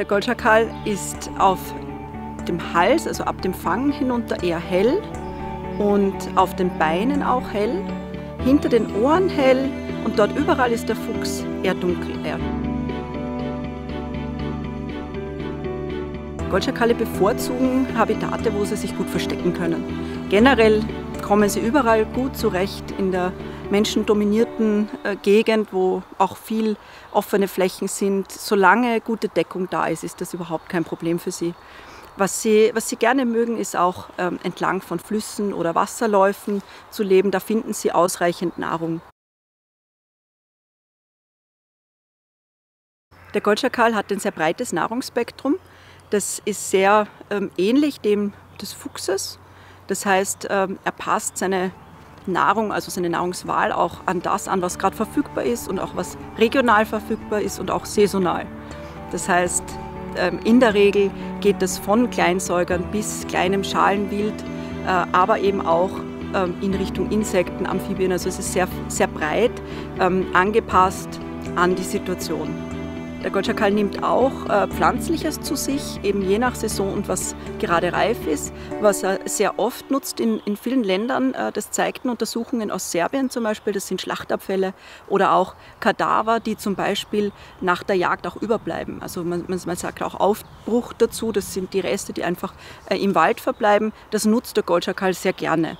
Der Goldschakal ist auf dem Hals, also ab dem Fang hinunter, eher hell und auf den Beinen auch hell, hinter den Ohren hell und dort überall ist der Fuchs eher dunkel. Goldschakale bevorzugen Habitate, wo sie sich gut verstecken können. Generell kommen sie überall gut zurecht in der menschendominierten Gegend, wo auch viel offene Flächen sind. Solange gute Deckung da ist, ist das überhaupt kein Problem für sie. Was sie gerne mögen, ist auch entlang von Flüssen oder Wasserläufen zu leben. Da finden sie ausreichend Nahrung. Der Goldschakal hat ein sehr breites Nahrungsspektrum. Das ist sehr ähnlich dem des Fuchses. Das heißt, er passt seine Nahrung, also seine Nahrungswahl auch an das an, was gerade verfügbar ist und auch was regional verfügbar ist und auch saisonal. Das heißt, in der Regel geht es von Kleinsäugern bis kleinem Schalenwild, aber eben auch in Richtung Insekten, Amphibien. Also es ist sehr, sehr breit angepasst an die Situation. Der Goldschakal nimmt auch Pflanzliches zu sich, eben je nach Saison und was gerade reif ist. Was er sehr oft nutzt in vielen Ländern, das zeigten Untersuchungen aus Serbien zum Beispiel, das sind Schlachtabfälle oder auch Kadaver, die zum Beispiel nach der Jagd auch überbleiben. Also man sagt auch Aufbruch dazu, das sind die Reste, die einfach im Wald verbleiben. Das nutzt der Goldschakal sehr gerne.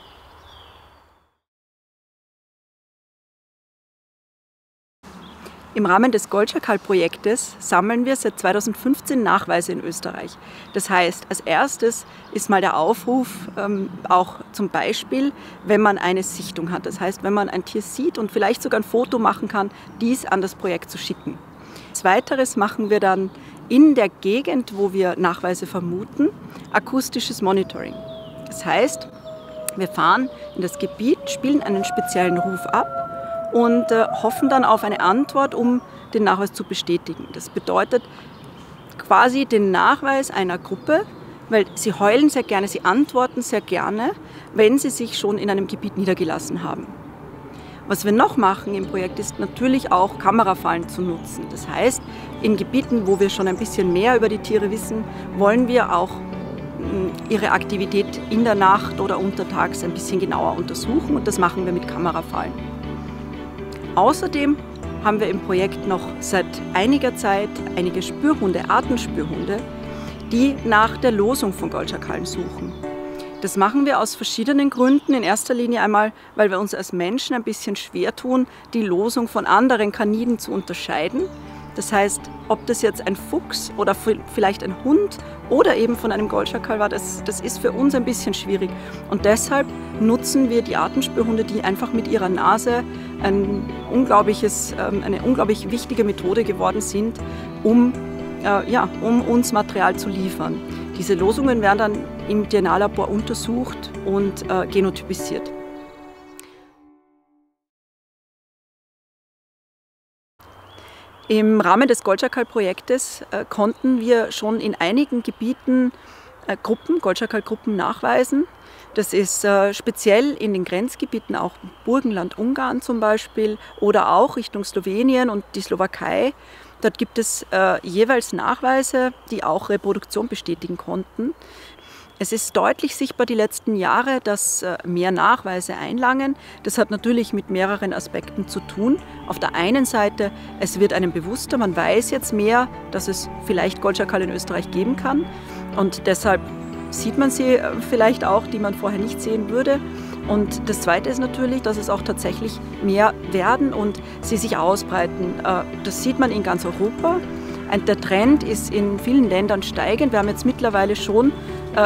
Im Rahmen des Goldschakal-Projektes sammeln wir seit 2015 Nachweise in Österreich. Das heißt, als erstes ist mal der Aufruf, auch zum Beispiel, wenn man eine Sichtung hat. Das heißt, wenn man ein Tier sieht und vielleicht sogar ein Foto machen kann, dies an das Projekt zu schicken. Als Weiteres machen wir dann in der Gegend, wo wir Nachweise vermuten, akustisches Monitoring. Das heißt, wir fahren in das Gebiet, spielen einen speziellen Ruf ab und hoffen dann auf eine Antwort, um den Nachweis zu bestätigen. Das bedeutet quasi den Nachweis einer Gruppe, weil sie heulen sehr gerne, sie antworten sehr gerne, wenn sie sich schon in einem Gebiet niedergelassen haben. Was wir noch machen im Projekt ist natürlich auch Kamerafallen zu nutzen. Das heißt, in Gebieten, wo wir schon ein bisschen mehr über die Tiere wissen, wollen wir auch ihre Aktivität in der Nacht oder untertags ein bisschen genauer untersuchen und das machen wir mit Kamerafallen. Außerdem haben wir im Projekt noch seit einiger Zeit einige Spürhunde, Artenspürhunde, die nach der Losung von Goldschakalen suchen. Das machen wir aus verschiedenen Gründen. In erster Linie einmal, weil wir uns als Menschen ein bisschen schwer tun, die Losung von anderen Kaniden zu unterscheiden. Das heißt, ob das jetzt ein Fuchs oder vielleicht ein Hund oder eben von einem Goldschakal war, das ist für uns ein bisschen schwierig. Und deshalb nutzen wir die Artenspürhunde, die einfach mit ihrer Nase eine unglaublich wichtige Methode geworden sind, um uns Material zu liefern. Diese Losungen werden dann im DNA-Labor untersucht und genotypisiert. Im Rahmen des Goldschakal-Projektes konnten wir schon in einigen Gebieten Goldschakal-Gruppen nachweisen. Das ist speziell in den Grenzgebieten, auch Burgenland, Ungarn zum Beispiel oder auch Richtung Slowenien und die Slowakei. Dort gibt es jeweils Nachweise, die auch Reproduktion bestätigen konnten. Es ist deutlich sichtbar die letzten Jahre, dass mehr Nachweise einlangen. Das hat natürlich mit mehreren Aspekten zu tun. Auf der einen Seite, es wird einem bewusster, man weiß jetzt mehr, dass es vielleicht Goldschakale in Österreich geben kann. Und deshalb sieht man sie vielleicht auch, die man vorher nicht sehen würde. Und das Zweite ist natürlich, dass es auch tatsächlich mehr werden und sie sich ausbreiten. Das sieht man in ganz Europa. Der Trend ist in vielen Ländern steigend. Wir haben jetzt mittlerweile schon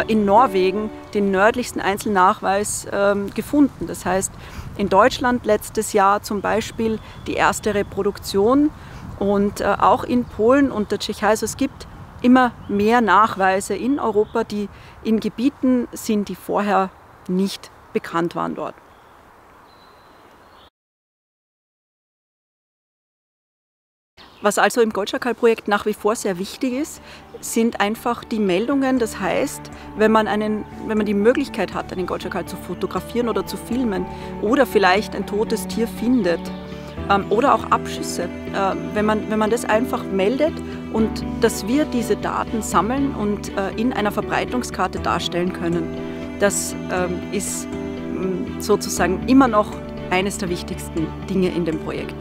in Norwegen den nördlichsten Einzelnachweis gefunden. Das heißt, in Deutschland letztes Jahr zum Beispiel die erste Reproduktion und auch in Polen und der Tschechei. Also es gibt immer mehr Nachweise in Europa, die in Gebieten sind, die vorher nicht bekannt waren dort. Was also im Goldschakal-Projekt nach wie vor sehr wichtig ist, sind einfach die Meldungen. Das heißt, wenn man die Möglichkeit hat, einen Goldschakal zu fotografieren oder zu filmen oder vielleicht ein totes Tier findet oder auch Abschüsse, wenn man das einfach meldet und dass wir diese Daten sammeln und in einer Verbreitungskarte darstellen können. Das ist sozusagen immer noch eines der wichtigsten Dinge in dem Projekt.